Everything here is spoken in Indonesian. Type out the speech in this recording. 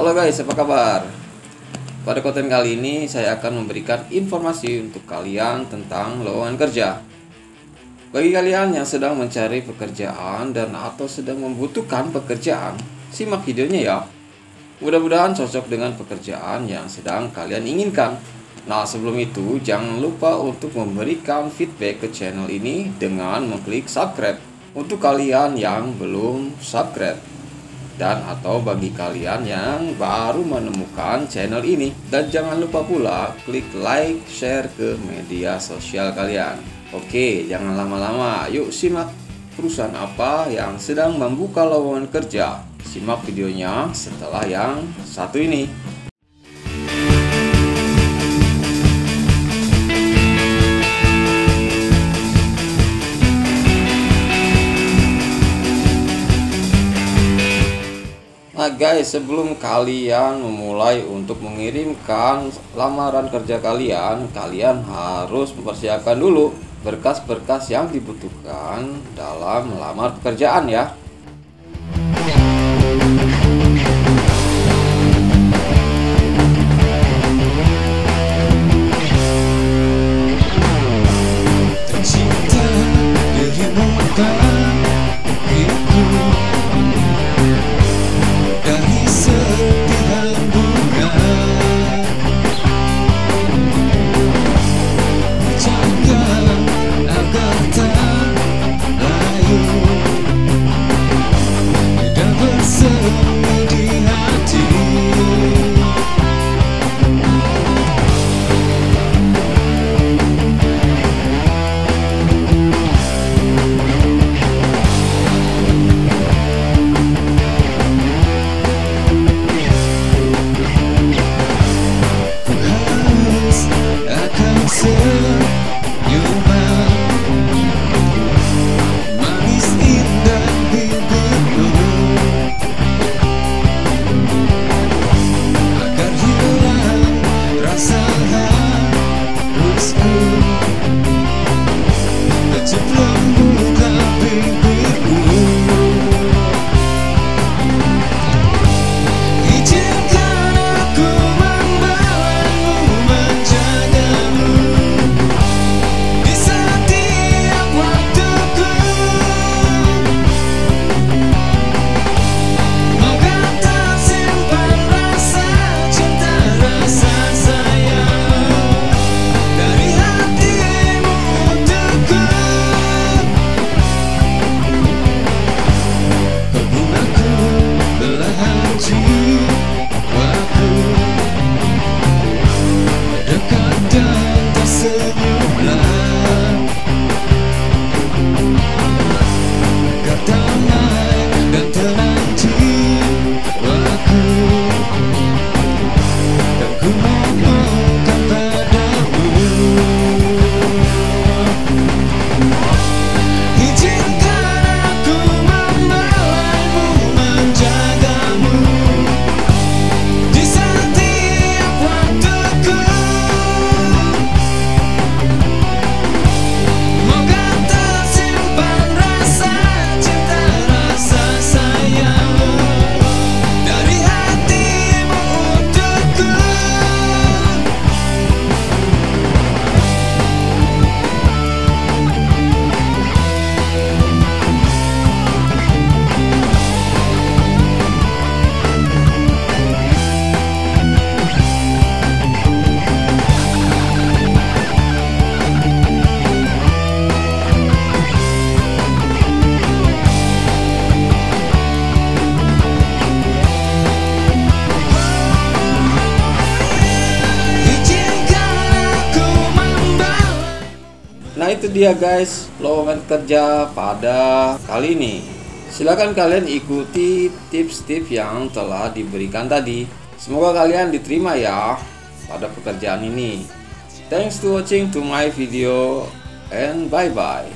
Halo guys, apa kabar? Pada konten kali ini saya akan memberikan informasi untuk kalian tentang lowongan kerja. Bagi kalian yang sedang mencari pekerjaan dan atau sedang membutuhkan pekerjaan, simak videonya ya. Mudah-mudahan cocok dengan pekerjaan yang sedang kalian inginkan. Nah, sebelum itu jangan lupa untuk memberikan feedback ke channel ini dengan mengklik subscribe untuk kalian yang belum subscribe, dan atau bagi kalian yang baru menemukan channel ini. Dan jangan lupa pula klik like, share ke media sosial kalian. Oke, jangan lama-lama, yuk simak perusahaan apa yang sedang membuka lowongan kerja. Simak videonya setelah yang satu ini. Nah guys, sebelum kalian memulai untuk mengirimkan lamaran kerja kalian, kalian harus mempersiapkan dulu berkas-berkas yang dibutuhkan dalam melamar pekerjaan ya. Nah itu dia guys, lowongan kerja pada kali ini. Silakan kalian ikuti tips-tips yang telah diberikan tadi. Semoga kalian diterima ya pada pekerjaan ini. Thanks to watching to my video and bye bye.